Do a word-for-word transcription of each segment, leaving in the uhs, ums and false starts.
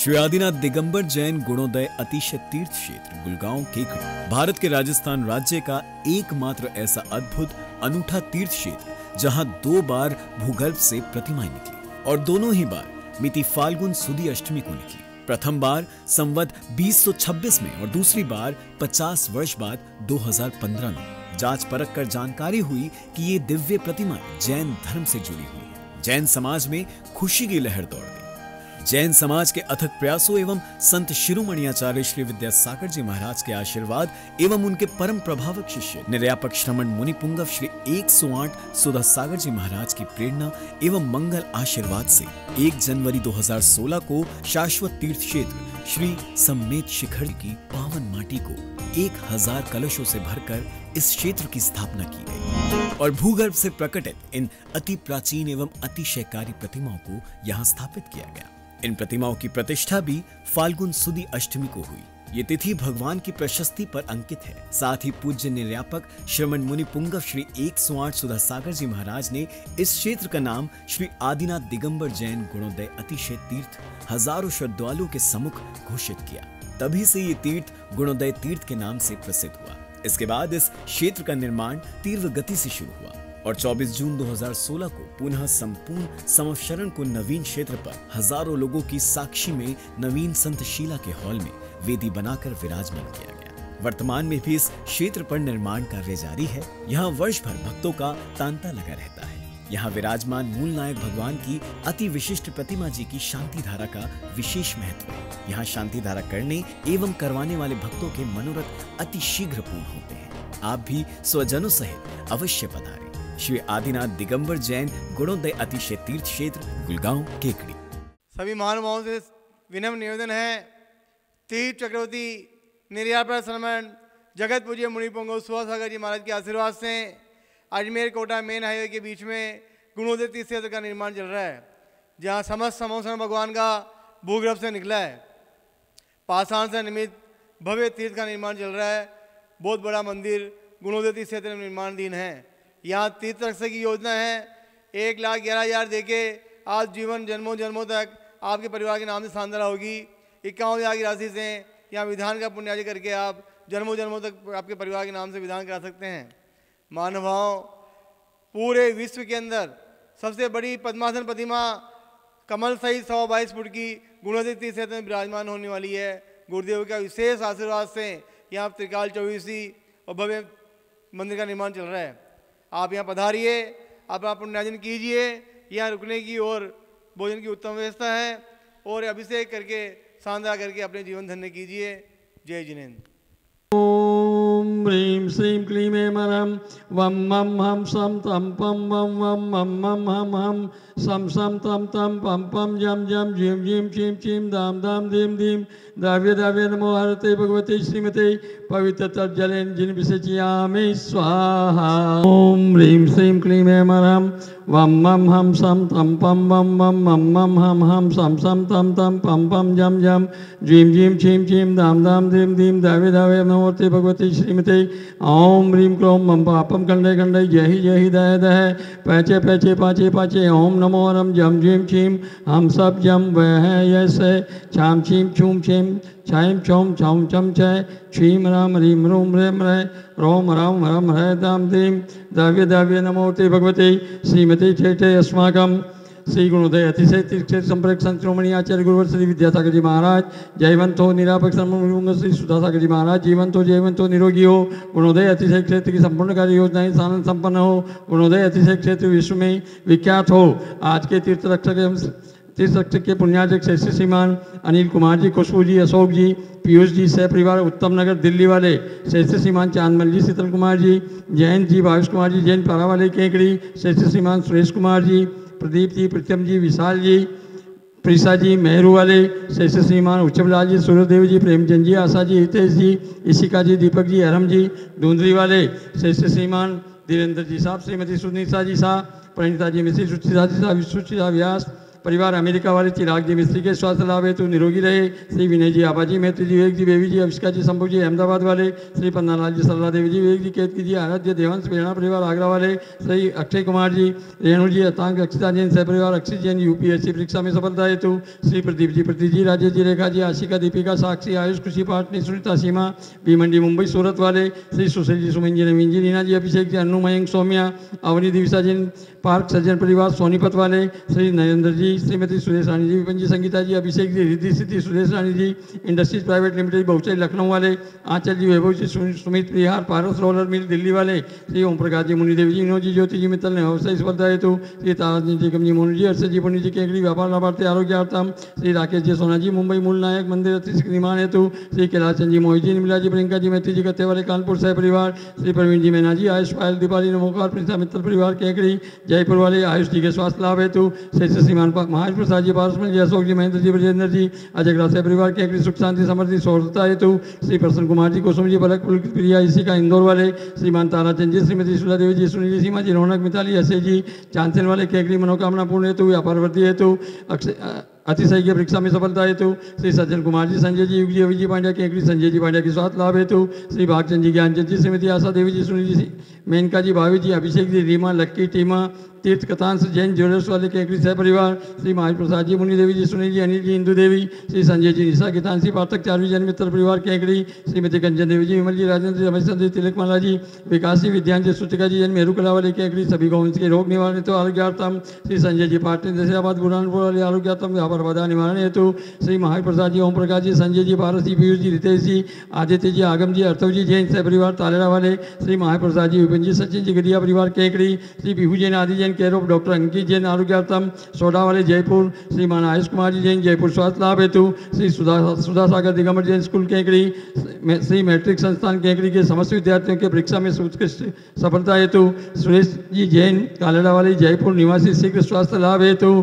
श्री आदिनाथ दिगंबर जैन गुणोदय अतिशय तीर्थ क्षेत्र गुलगांव केकड़ी भारत के राजस्थान राज्य का एकमात्र ऐसा अद्भुत अनूठा तीर्थ क्षेत्र जहां दो बार भूगर्भ से प्रतिमाएं निकली और दोनों ही बार मिति फाल्गुन सुदी अष्टमी को निकली। प्रथम बार संवत बीस सौ छब्बीस में और दूसरी बार पचास वर्ष बाद दो हजार पंद्रह में। जांच परख कर जानकारी हुई कि ये दिव्य प्रतिमा जैन धर्म से जुड़ी हुई है। जैन समाज में खुशी की लहर दौड़ गई। जैन समाज के अथक प्रयासों एवं संत शिरोमणियाचार्य श्री विद्यासागर जी महाराज के आशीर्वाद एवं उनके परम प्रभावक शिष्य निर्यापक श्रमण मुनि पुंगव श्री एक सौ आठ सुधासागर जी महाराज की प्रेरणा एवं मंगल आशीर्वाद से एक जनवरी दो हजार सोलह को शाश्वत तीर्थ क्षेत्र श्री सम्मेद शिखर की पावन माटी को एक हजार कलशों से भरकर इस क्षेत्र की स्थापना की गई और भूगर्भ से प्रकटित इन अति प्राचीन एवं अतिशयकारी प्रतिमाओं को यहाँ स्थापित किया गया। इन प्रतिमाओं की प्रतिष्ठा भी फाल्गुन सुदी अष्टमी को हुई। ये तिथि भगवान की प्रशस्ति पर अंकित है। साथ ही पूज्य निर्यापक श्रमण मुनि पुंगव श्री एक सौ आठ सुधासागर जी महाराज ने इस क्षेत्र का नाम श्री आदिनाथ दिगंबर जैन गुणोदय अतिशय तीर्थ हजारों श्रद्धालुओं के सम्मुख घोषित किया। तभी से ये तीर्थ गुणोदय तीर्थ के नाम से प्रसिद्ध हुआ। इसके बाद इस क्षेत्र का निर्माण तीव्र गति से शुरू हुआ और चौबीस जून दो हजार सोलह को पुनः संपूर्ण समवशरण को नवीन क्षेत्र पर हजारों लोगों की साक्षी में नवीन संत शीला के हॉल में वेदी बनाकर विराजमान किया गया। वर्तमान में भी इस क्षेत्र पर निर्माण कार्य जारी है। यहाँ वर्ष भर भक्तों का तांता लगा रहता है। यहाँ विराजमान मूल नायक भगवान की अति विशिष्ट प्रतिमा जी की शांतिधारा का विशेष महत्व है। यहाँ शांतिधारा करने एवं करवाने वाले भक्तों के मनोरथ अति शीघ्र पूर्ण होते हैं। आप भी स्वजनों सहित अवश्य पधारें। श्री आदिनाथ दिगंबर जैन गुणोदय अतिशय तीर्थ क्षेत्र गुलगांव केकड़ी। सभी महानुभावों से विनम्र निवेदन है, तीर्थ चक्रवर्ती निर्यापक श्रमण जगत पूज्य मुनि पुंगव सुधासागर जी महाराज के आशीर्वाद से अजमेर कोटा मेन हाईवे के बीच में गुणोदय तीर्थ क्षेत्र का निर्माण चल रहा है, जहाँ समस्त समवशरण भगवान का भूगर्भ से निकला है। पाषाण से निर्मित भव्य तीर्थ का निर्माण चल रहा है। बहुत बड़ा मंदिर गुणोदय तीर्थ क्षेत्र में निर्माणधीन है। यहाँ तीर्थ रक्षा की योजना है, एक लाख ग्यारह हजार देके आज जीवन जन्मों जन्मों तक आपके परिवार के नाम से शानदार होगी। इक्यावन हजार की राशि से यहाँ विधान का पुण्यार्जन करके आप जन्मों जन्मों तक आपके परिवार के नाम से विधान करा सकते हैं। मानवाओं, पूरे विश्व के अंदर सबसे बड़ी पद्मासन प्रतिमा कमल सहित सवा बाईस फुट की गुणोदय तीर्थ क्षेत्र में विराजमान होने वाली है। गुरुदेव का विशेष आशीर्वाद से यहाँ त्रिकाल चौबीसी और भव्य मंदिर का निर्माण चल रहा है। आप यहाँ पधारिए, आप आप पुण्यार्जन कीजिए। यहाँ रुकने की और भोजन की उत्तम व्यवस्था है और अभिषेक करके शानदार करके अपने जीवन धन्य कीजिए। जय जिनेन्द्र। ओम ह्रीं श्रीं क्लीं ऐमरं वम मम हम सम तम पम वम वम मम मम हम हम सम सम तम तम पम पम जम जम झीम झीम चीम चीम दाम दाम धीम धीम द्रव्य द्रव्य नमो हरते भगवते श्रीमते पवित्र तर्जलेन जिन विसेचयामि स्वाहा। ओम ह्रीं श्रीं क्लीं ऐमरं वम मम हम सम तम पम वम वम मम मम हम हम सम सम तम तम पम पम जम जम झीम झीम छीम छीम दाम दाम धीम धीम धावे धावे नमोते भगवती श्रीमते। ओम ह्रीम क्लोम मम पापम खंडे खंडे जय ही जय ही दय दह पैचे पैचे पाचे पाचे ओम नमो रम जम झीम छीम हम सब जम वह यसे छाम छीम छूम छीम छाइम छौम छौम चम छय छीम राम ह्रीम रोम रेम रय रोम राम हरम हय दाम धीम द्रव्य द्रव्य नमोते भगवते श्रीमती ठेठे अस्माकम श्री गुणोदय अतिशय तीर्थ क्षेत्र संपर्क संत शिरोमणि आचार्य गुरुवर श्री विद्यासागर जी महाराज जयवंत हो। निरापक श्रमण श्री सुधासागर जी महाराज जीवंत हो, जयवंत हो, निरोगी हो। गुणोदय अतिशय क्षेत्र की संपूर्ण कार्य योजनाएं सानंद संपन्न हो। गुणोदय अतिशय क्षेत्र विश्व में विख्यात हो। आज के तीर्थ रक्षक एवं तीर्थ रक्षक के पुण्यार्जक श्री श्रीमान अनिल कुमार जी, खुशबू जी, अशोक जी, पीयूष जी, सह परिवार उत्तम नगर दिल्ली वाले श्रेष्ठ श्रीमान चांदमल जी, शीतल कुमार जी, जयंत जी, भावेश कुमार जी, जैन पारा वाले केकड़ी श्रेष्ठ श्रीमान सुरेश कुमार जी, प्रदीप जी, प्रीतम जी, विशाल जी, प्रीसा जी, मेहरू वाले श्रेष्ठ श्रीमान उच्चबलाल जी, सूर्यदेव जी, प्रेमचंद जी, आशा जी, हितेश जी, ईशिका जी, दीपक जी, अरम जी, धुंधरी वाले श्रेष्ठ श्रीमान धीरेन्द्र जी साहब, श्रीमती सुनीता जी साहब, प्रणीता जी मिश्री, सुचिता जी साहब, सुचिता व्यास, परिवार अमेरिका वाले चिराग जी मिस्त्री के स्वास्थ्य लाभ हेतु निरोगी रहे। श्री विनय जी आबाजी मैत्री जी विवेक जी बेबी जी अविष्का जी शंभू जी अहमदाबाद वाले। श्री पन्नालाल जी सरला देवी जी विवेक जी केतकी जी आराध्य देवंश प्रेरणा परिवार आगरा वाले। श्री अक्षय कुमार जी रेणु जी अतांग अक्षिता जैन सह परिवार अक्षित जैन यूपीएससी परीक्षा में सफलता हेतु। श्री प्रदीप जी प्रति जी राजेश जी रेखा जी आशिका दीपिका साक्षी आयुष खुशी पाटनी सुनीता सीमा बी मंडी मुंबई सूरत वाले। श्री सुशील जी सुमन जी नवीन जी रीना जी अभिषेक जी अनु मयंक सौम्या अवनी दिविशा जैन पार्क सज्जन परिवार सोनीपत वाले। Shri Narendra ji Shrimati Suresh Rani ji Vipin ji Sangeeta ji Abhishek ji Riddhi Siddhi Suresh Rani ji industries private limited Bahuchari Lucknow वाले। आंचल जी वैभव जी सुमित बिहार पारस रोलर मिल दिल्ली वाले। श्री ओम प्रकाश जी मुनिदेव जी विनोद जी ज्योति जी मित्तल ने व्यवसाय स्पर्धा हेतु। श्री ताराजी निगम जी मोनू जी हर्षद जी पुण्य जी केकड़ी व्यापार लाभार्थी आरोग्यार्थम। श्री राकेश जी सोना जी मुंबई मूल नायक मंदिर अतिशय निर्माण हेतु। श्री कैलाश चंद जी मोहित जी निमिला जी प्रियंका जी मैत्री जी कत्ते वाले कानपुर सह परिवार। श्री प्रवीण जी मैना जी आयुष पायल दीपाली नमोकार प्रिंसा मित्तल परिवार केकड़ी जयपुर वाले। आयुष जी के स्वास्थ्य लाभ हेतु श्री श्रीमान महाराज प्रसाद जी पारसमल जी अशोक जी महेंद्र जी ब्रजेंद्र जी अजयगरा सह परिवार केकड़ी सुख शांति समृद्धि सौरता हेतु। श्री प्रसन्न कुमार जी कुसुम जी बलक प्रिया इसी का इंदौर वाले। श्रीमान ताराचंद जी श्रीमती सुला देवी जी सुनील जी सीमा जी रौनक मिताली अशे जी चांसन वाले केकड़ी मनोकामना पूर्ण हेतु व्यापार वृद्धि हेतु अक्षय अतिशय की परीक्षा में सफलता हेतु। श्री सज्जन कुमार जी संजय जी युग जी अभिजी पांड्या केकड़ी संजय जी पांड्या के स्वास्थ्य लाभ हेतु। श्री भागचंद जी ज्ञानचंद जी श्रीमती आशा देवी जी सुनील जी मेनका जी भावी जी अभिषेक जी रीमा लक्की टीमा तीर्थ कथांश जैन ज्वेलर्स वाले केकड़ी सह परिवार। श्री महाज प्रसाद जी मुनि देवी जी सुनील जी अनिल जी इंदू देवी श्री संजय जी निशा गीतांशी पाठक चारवी जैन मित्र परिवार केकड़ी श्रीमती कंचन देवी जी विमल जी राजेंद्र जी रमेश चंद्र जी तिलकमाला जी विकास जी विद्यान जी सूचिका जी जैन मेहरू कला वाले केकड़ी सभी गौवंश के रोग निवारण हेतु आरोग्यार्थम। श्री संजय जी पाटिल जैसाबाद बुरानपुर वाले आरोग्यार्थम व्यापार बाधा निवारण हेतु। श्री महाज प्रसाद जी ओम प्रकाश जी संजय जी पारस जी पीयूष जी रितेश जी आदित्य जी आगम जी अर्थव जी जैन सह परिवार तालेरा वाले। श्री महाज प्रसाद जी विपिन जी सचिन जी गढ़िया परिवार केकड़ी श्री पीहू जैन आदि जैन केरोप डॉक्टर अंकित जैन आरोग्यार्थम सोडा वाले जयपुर। श्रीमान आयुष कुमार जी जैन जयपुर स्वास्थ्य लाभ हेतु। श्री सुधासागर दिगंबर जैन स्कूल केकड़ी श्री मैट्रिक संस्थान केकड़ी के समस्त विद्यार्थियों के परीक्षा में उत्कृष्ट सफलता हेतु। सुरेश जी जैन कालेड़ा वाले जयपुर निवासी शीघ्र स्वास्थ्य लाभ हेतु।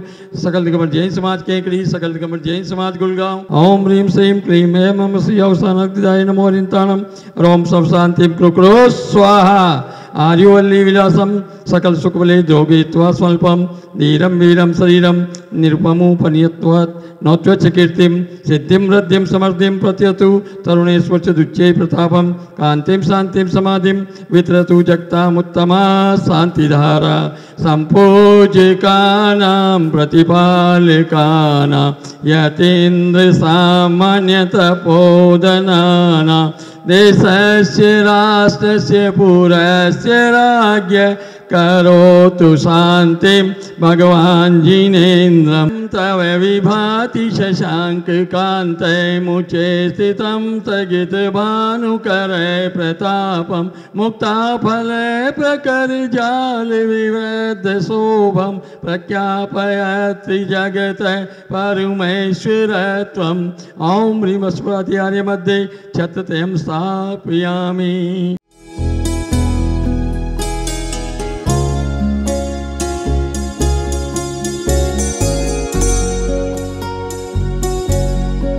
सकल दिगंबर जैन समाज केकड़ी सकल दिगंबर जैन समाज गुड़गांव। ओम ह्रीम श्रीम क्लीम एम हम श्री अवसानदाय नमो निताणम रोम सब शांति क्रुक्रो स्वाहा। आर्योवल्ली विलासम सकल सुखबले द्रोगित्वा स्वल्पम धीरम वीरम शरीरम निरुपमोपनियत्वात् नौत्वचकीर्तिम सिद्धिम रद्धिम समर्थिम प्रत्यतु तरुणेश्वर च दुच्चै प्रतापम कांतिम शांतिम समाधिम वितरतु जगताम उत्तमा शांतिधारा संपूजिकानां प्रतिपालिकानां यतीन्द्र सामान्यतपोधनानां देशस्य राष्ट्रस्य पुरस्य राज्ञः करोतु शांतिं भगवान् जिनेन्द्रं तव विभाति शशांक कांते मुचे स्थितं तगित भानुकरे प्रतापं मुक्ताफले प्रकरजाल विवृद्ध शोभं प्रख्यापयति जगते परमेश्वरत्वं। ॐ ह्रीं अस्मदाचार्य मध्ये छत्रं स्थापयामि।